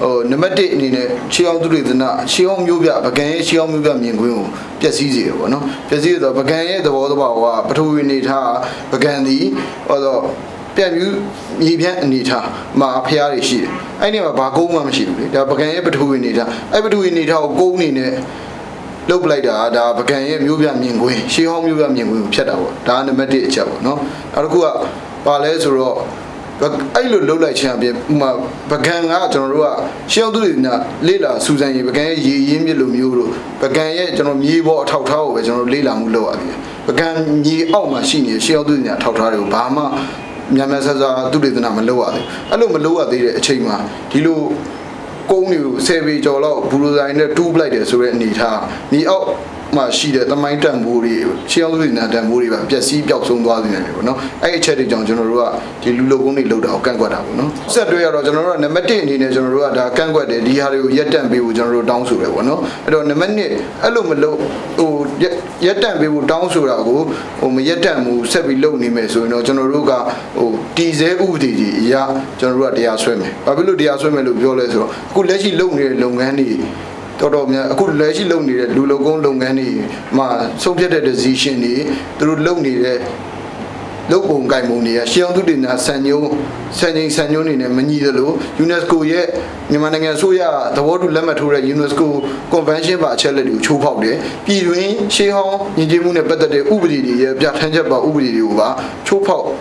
Nomadic Nina, Chiam Dudina, Chiam Yubia, Bagay, Chiam Yubia Mingu, Piazio, no? Piazio, the Bagay, the world about Patuinita, Bagandi, or the Piamu, Yibianita, Ma Piarishi. I never bago mamship, the Bagay, Patuinita, I Patuinita, go in look like that, the Bagay, Yubia Mingu, she home Yubia Mingu, Chadawa, down the Medic Chavo, no? Argua, Palazzo. I look like champion, Bagan out on Rua. She do it now. Lila, Susan, you began ye Mulu, Bagan, General Ye bought Tao, General Lila Mulo. Bagan ye all machine, she'll do it Tao Obama, Yamasa, do it in Amaloa. I don't Maloa the Chima. Tilo Gonu, Savage or Law, Buruza in the two bladers who need her. Me out. She did the mind and worry. She only not and worry about just see jobs on God in it. No, I chatted John General, the Lugoni Luda, Kangwada. No, said we are general and the Matin in a general that can go at the Haru yet and be with General Downsura. No, I don't amend Alumalo, yet and be with Downsura, or yet and who said below me, so no General Ruga or Tize Udi, Ya, General Diaswim. Babilu Diaswim and Lugioleso. Could let you lonely longhani. I could let you lonely that Lulagon long any ma subject decision through lonely local Gaimonia. She on to dinner, sending Sanyon in a Manidalo, UNESCO yet, Nimanagasuya, the World Lamatura UNESCO Convention by Chelly, two powder, Pirin, Sheho, Nijimuna better the Ubidi, Jatanja by Ubidiuba, two pow,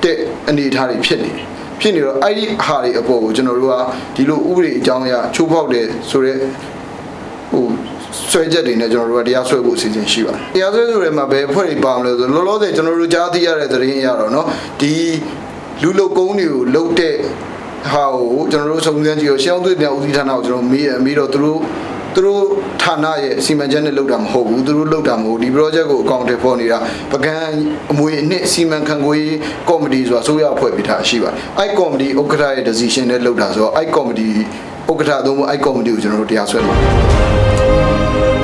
dead and the Italian penny. Penny, I hardly above General Dilo Uri Janga, two powder, sorry. Stranger in a general Yasu in Shiva. The other room, very bound, the Lolo, the General Jadia, the Rinyarano, the Lulo Gonu, Lote, how General Songanjo, Sheldu, the Uditan, from me and Miro through Tanaye, Simajan Lodam, Ho, through Lodam, the Rojago, California, Pagan, we net Siman Kangui, comedies, or so we are Puebita Shiva. I comedy, Okrai decision at Lodazo, I comedy. ဥက္ကဋ္ဌ 3 I comedy ကိုကျွန်တော်တို့တရားဆွဲမှာ